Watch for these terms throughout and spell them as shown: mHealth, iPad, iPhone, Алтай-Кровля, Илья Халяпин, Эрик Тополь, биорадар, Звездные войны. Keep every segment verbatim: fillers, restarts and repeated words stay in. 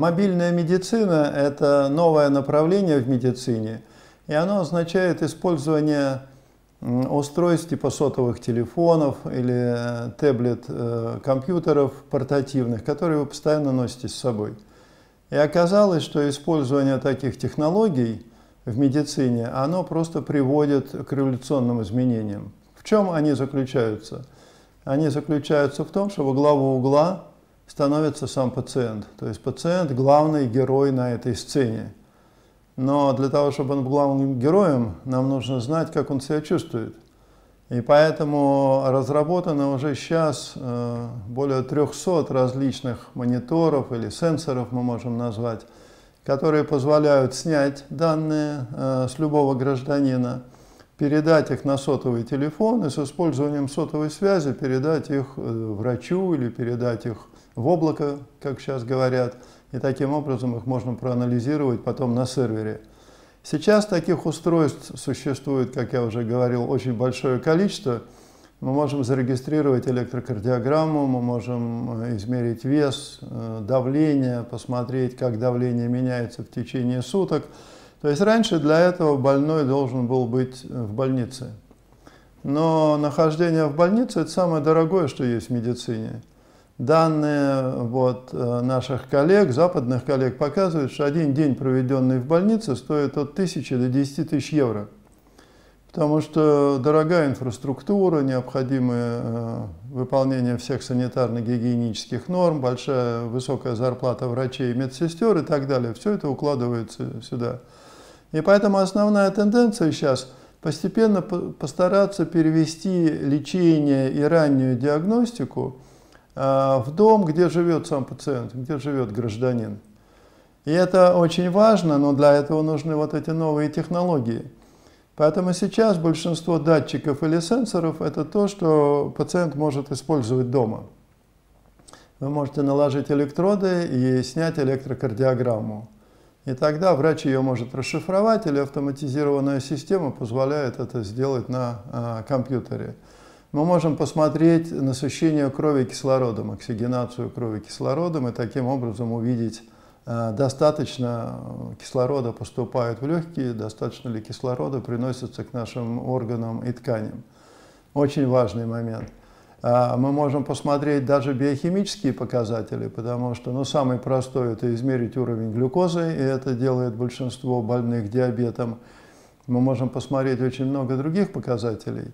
Мобильная медицина – это новое направление в медицине, и оно означает использование устройств типа сотовых телефонов или таблет-компьютеров портативных, которые вы постоянно носите с собой. И оказалось, что использование таких технологий в медицине, оно просто приводит к революционным изменениям. В чем они заключаются? Они заключаются в том, что во главу угла становится сам пациент. То есть пациент – главный герой на этой сцене. Но для того, чтобы он был главным героем, нам нужно знать, как он себя чувствует. И поэтому разработано уже сейчас более трёхсот различных мониторов или сенсоров, мы можем назвать, которые позволяют снять данные с любого гражданина, передать их на сотовый телефон и с использованием сотовой связи передать их врачу или передать их в облако, как сейчас говорят, и таким образом их можно проанализировать потом на сервере. Сейчас таких устройств существует, как я уже говорил, очень большое количество. Мы можем зарегистрировать электрокардиограмму, мы можем измерить вес, давление, посмотреть, как давление меняется в течение суток. То есть раньше для этого больной должен был быть в больнице. Но нахождение в больнице – это самое дорогое, что есть в медицине. Данные вот, наших коллег, западных коллег, показывают, что один день, проведенный в больнице, стоит от тысячи до десяти тысяч евро. Потому что дорогая инфраструктура, необходимое выполнение всех санитарно-гигиенических норм, большая высокая зарплата врачей и медсестер и так далее. Все это укладывается сюда. И поэтому основная тенденция сейчас постепенно постараться перевести лечение и раннюю диагностику в дом, где живет сам пациент, где живет гражданин. И это очень важно, но для этого нужны вот эти новые технологии. Поэтому сейчас большинство датчиков или сенсоров – это то, что пациент может использовать дома. Вы можете наложить электроды и снять электрокардиограмму. И тогда врач ее может расшифровать, или автоматизированная система позволяет это сделать на а, компьютере. Мы можем посмотреть насыщение крови кислородом, оксигенацию крови кислородом, и таким образом увидеть, достаточно кислорода поступает в легкие, достаточно ли кислорода приносится к нашим органам и тканям. Очень важный момент. Мы можем посмотреть даже биохимические показатели, потому что ну, самый простой – это измерить уровень глюкозы, и это делает большинство больных диабетом. Мы можем посмотреть очень много других показателей.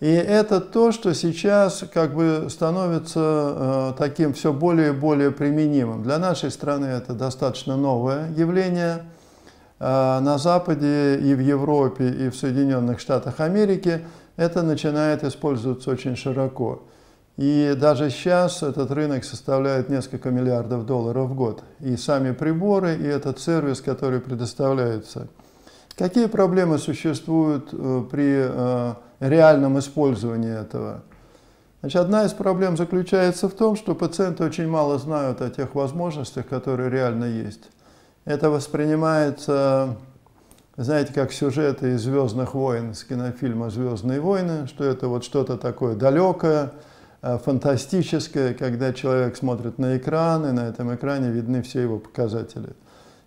И это то, что сейчас как бы становится э, таким все более и более применимым. Для нашей страны это достаточно новое явление. Э, на Западе и в Европе, и в Соединенных Штатах Америки это начинает использоваться очень широко. И даже сейчас этот рынок составляет несколько миллиардов долларов в год. И сами приборы, и этот сервис, который предоставляется. Какие проблемы существуют э, при э, реальном использовании этого? Значит, одна из проблем заключается в том, что пациенты очень мало знают о тех возможностях, которые реально есть. Это воспринимается, знаете, как сюжеты из «Звездных войн», с кинофильма «Звездные войны», что это вот что-то такое далекое, фантастическое, когда человек смотрит на экран, и на этом экране видны все его показатели.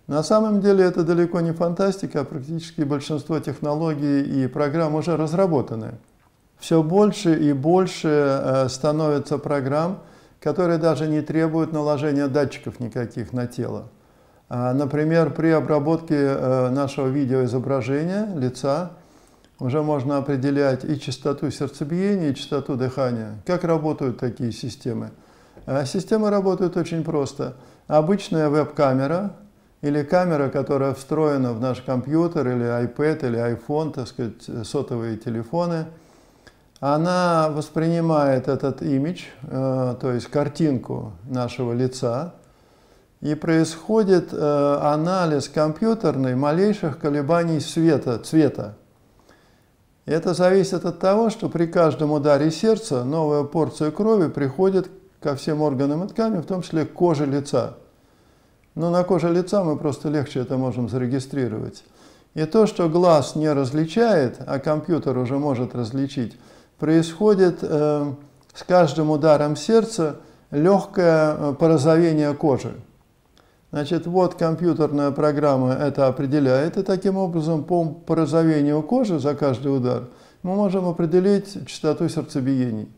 На самом деле это далеко не фантастика, а практически большинство технологий и программ уже разработаны. Все больше и больше становится программ, которые даже не требуют наложения датчиков никаких на тело. Например, при обработке нашего видеоизображения лица уже можно определять и частоту сердцебиения, и частоту дыхания. Как работают такие системы? Системы работают очень просто. Обычная веб-камера или камера, которая встроена в наш компьютер, или iPad, или iPhone, так сказать, сотовые телефоны, она воспринимает этот имидж, то есть картинку нашего лица, и происходит анализ компьютерный малейших колебаний света, цвета. Это зависит от того, что при каждом ударе сердца новая порция крови приходит ко всем органам и тканям, в том числе к коже лица. Но на коже лица мы просто легче это можем зарегистрировать. И то, что глаз не различает, а компьютер уже может различить, происходит э, с каждым ударом сердца легкое порозовение кожи. Значит, вот компьютерная программа это определяет, и таким образом по порозовению кожи за каждый удар мы можем определить частоту сердцебиений.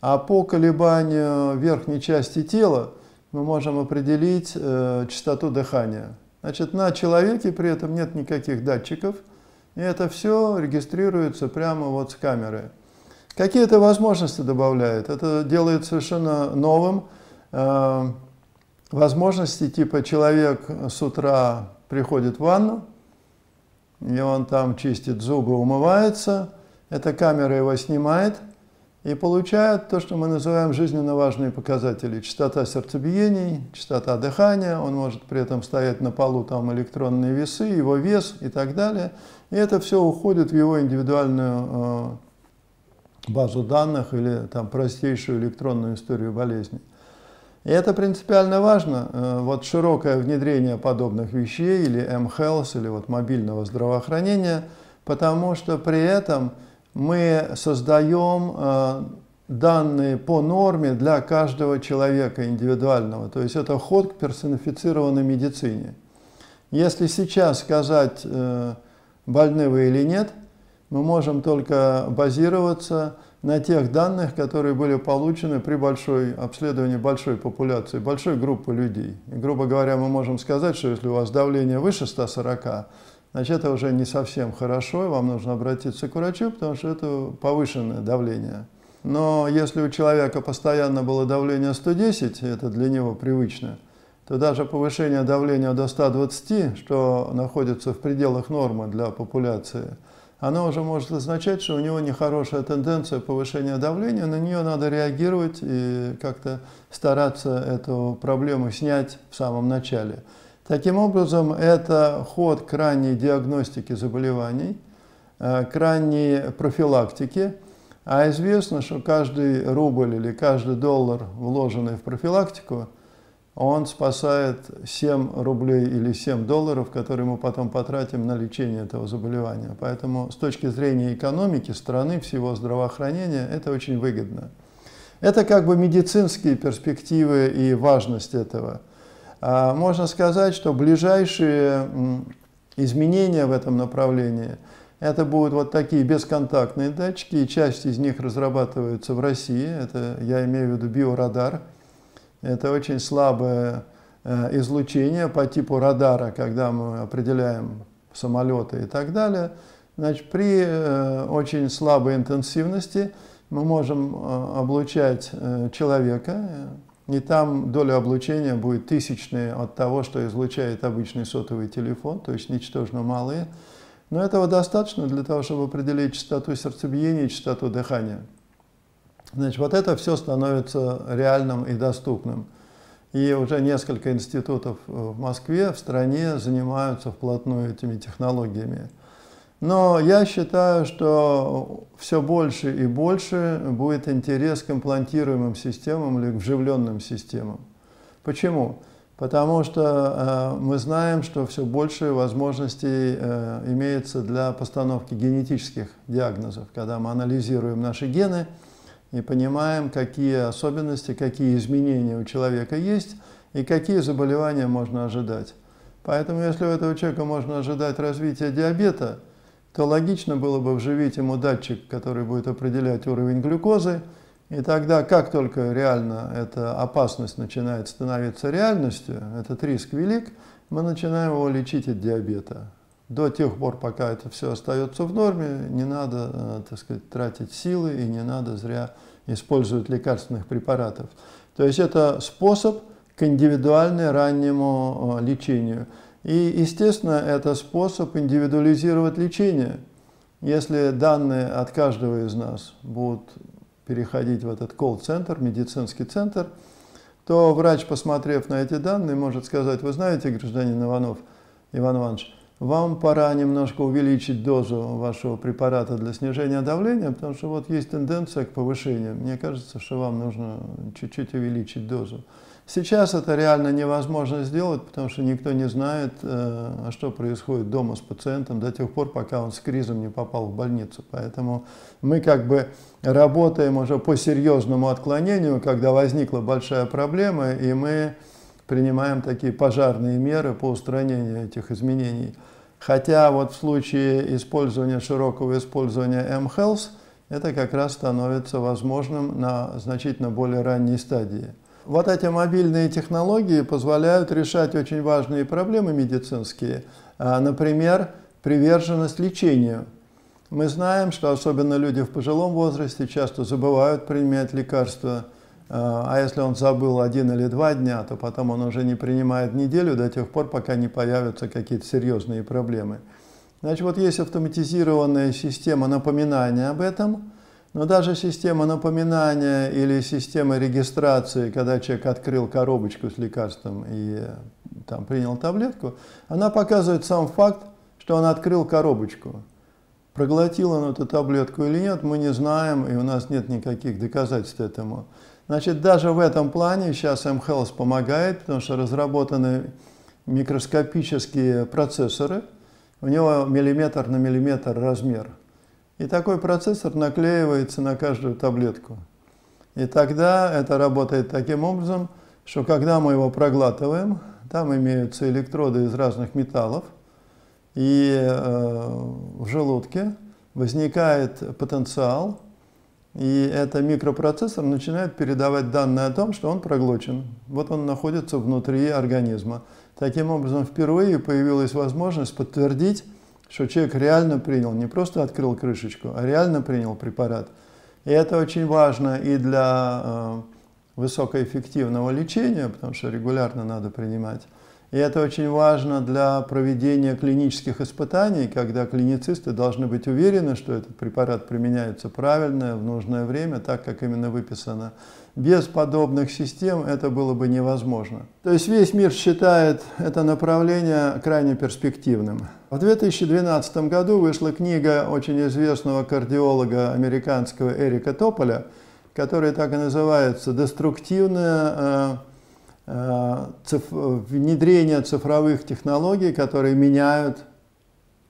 А по колебанию верхней части тела мы можем определить э, частоту дыхания. Значит, на человеке при этом нет никаких датчиков, и это все регистрируется прямо вот с камеры. Какие-то возможности добавляет. Это делает совершенно новым. Э, Возможности типа человек с утра приходит в ванну, и он там чистит зубы, умывается, эта камера его снимает и получает то, что мы называем жизненно важные показатели. Частота сердцебиений, частота дыхания, он может при этом стоять на полу, там электронные весы, его вес и так далее. И это все уходит в его индивидуальную э, базу данных или там простейшую электронную историю болезни. И это принципиально важно. Вот широкое внедрение подобных вещей, или эм хелс, или вот мобильного здравоохранения, потому что при этом мы создаем данные по норме для каждого человека индивидуального. То есть это ход к персонифицированной медицине. Если сейчас сказать, больны вы или нет, мы можем только базироваться на тех данных, которые были получены при большой обследовании большой популяции, большой группы людей. И, грубо говоря, мы можем сказать, что если у вас давление выше ста сорока, значит, это уже не совсем хорошо, и вам нужно обратиться к врачу, потому что это повышенное давление. Но если у человека постоянно было давление сто десять, это для него привычно, то даже повышение давления до ста двадцати, что находится в пределах нормы для популяции, оно уже может означать, что у него нехорошая тенденция повышения давления, на нее надо реагировать и как-то стараться эту проблему снять в самом начале. Таким образом, это ход к ранней диагностике заболеваний, к ранней профилактике. А известно, что каждый рубль или каждый доллар, вложенный в профилактику, он спасает семь рублей или семь долларов, которые мы потом потратим на лечение этого заболевания. Поэтому с точки зрения экономики страны, всего здравоохранения, это очень выгодно. Это как бы медицинские перспективы и важность этого. Можно сказать, что ближайшие изменения в этом направлении – это будут вот такие бесконтактные датчики, и часть из них разрабатывается в России. Это, я имею в виду, биорадар. Это очень слабое излучение по типу радара, когда мы определяем самолеты и так далее. Значит, при очень слабой интенсивности мы можем облучать человека, и там доля облучения будет тысячная от того, что излучает обычный сотовый телефон, то есть ничтожно малые. Но этого достаточно для того, чтобы определить частоту сердцебиения и частоту дыхания. Значит, вот это все становится реальным и доступным. И уже несколько институтов в Москве, в стране занимаются вплотную этими технологиями. Но я считаю, что все больше и больше будет интерес к имплантируемым системам или к вживленным системам. Почему? Потому что э, мы знаем, что все больше возможностей э, имеется для постановки генетических диагнозов, когда мы анализируем наши гены и понимаем, какие особенности, какие изменения у человека есть и какие заболевания можно ожидать. Поэтому, если у этого человека можно ожидать развития диабета, то логично было бы вживить ему датчик, который будет определять уровень глюкозы, и тогда, как только реально эта опасность начинает становиться реальностью, этот риск велик, мы начинаем его лечить от диабета. До тех пор, пока это все остается в норме, не надо, так сказать, тратить силы и не надо зря использовать лекарственных препаратов. То есть это способ к индивидуальному раннему лечению. И, естественно, это способ индивидуализировать лечение. Если данные от каждого из нас будут переходить в этот колл-центр, медицинский центр, то врач, посмотрев на эти данные, может сказать: вы знаете, гражданин Иванов, Иван Иванович, вам пора немножко увеличить дозу вашего препарата для снижения давления, потому что вот есть тенденция к повышению. Мне кажется, что вам нужно чуть-чуть увеличить дозу. Сейчас это реально невозможно сделать, потому что никто не знает, что происходит дома с пациентом до тех пор, пока он с кризом не попал в больницу. Поэтому мы как бы работаем уже по серьезному отклонению, когда возникла большая проблема, и мы принимаем такие пожарные меры по устранению этих изменений. Хотя вот в случае использования, широкого использования эм хелс, это как раз становится возможным на значительно более ранней стадии. Вот эти мобильные технологии позволяют решать очень важные проблемы медицинские, например, приверженность лечению. Мы знаем, что особенно люди в пожилом возрасте часто забывают принимать лекарства, а если он забыл один или два дня, то потом он уже не принимает неделю до тех пор, пока не появятся какие-то серьезные проблемы. Значит, вот есть автоматизированная система напоминания об этом, но даже система напоминания или система регистрации, когда человек открыл коробочку с лекарством и там, принял таблетку, она показывает сам факт, что он открыл коробочку. Проглотил он эту таблетку или нет, мы не знаем, и у нас нет никаких доказательств этому. Значит, даже в этом плане сейчас эм хелс помогает, потому что разработаны микроскопические процессоры, у него миллиметр на миллиметр размер. И такой процессор наклеивается на каждую таблетку. И тогда это работает таким образом, что когда мы его проглатываем, там имеются электроды из разных металлов, и э, в желудке возникает потенциал, и этот микропроцессор начинает передавать данные о том, что он проглочен. Вот он находится внутри организма. Таким образом, впервые появилась возможность подтвердить, что человек реально принял, не просто открыл крышечку, а реально принял препарат. И это очень важно и для э, высокоэффективного лечения, потому что регулярно надо принимать. И это очень важно для проведения клинических испытаний, когда клиницисты должны быть уверены, что этот препарат применяется правильно, в нужное время, так, как именно выписано. Без подобных систем это было бы невозможно. То есть весь мир считает это направление крайне перспективным. В две тысячи двенадцатом году вышла книга очень известного кардиолога американского Эрика Тополя, которая так и называется «Деструктивная внедрение цифровых технологий, которые меняют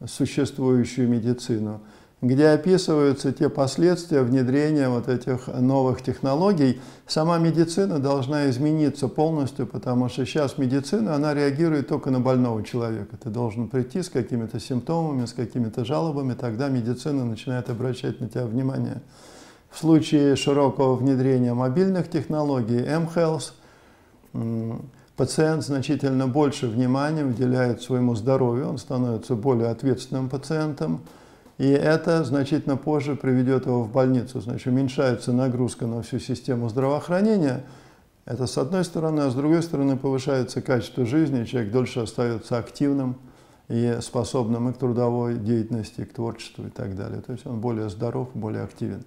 существующую медицину», где описываются те последствия внедрения вот этих новых технологий. Сама медицина должна измениться полностью, потому что сейчас медицина, она реагирует только на больного человека. Ты должен прийти с какими-то симптомами, с какими-то жалобами, тогда медицина начинает обращать на тебя внимание. В случае широкого внедрения мобильных технологий, эм хелс, пациент значительно больше внимания уделяет своему здоровью, он становится более ответственным пациентом, и это значительно позже приведет его в больницу. Значит, уменьшается нагрузка на всю систему здравоохранения, это с одной стороны, а с другой стороны повышается качество жизни, человек дольше остается активным и способным и к трудовой деятельности, и к творчеству и так далее. То есть он более здоров, более активен.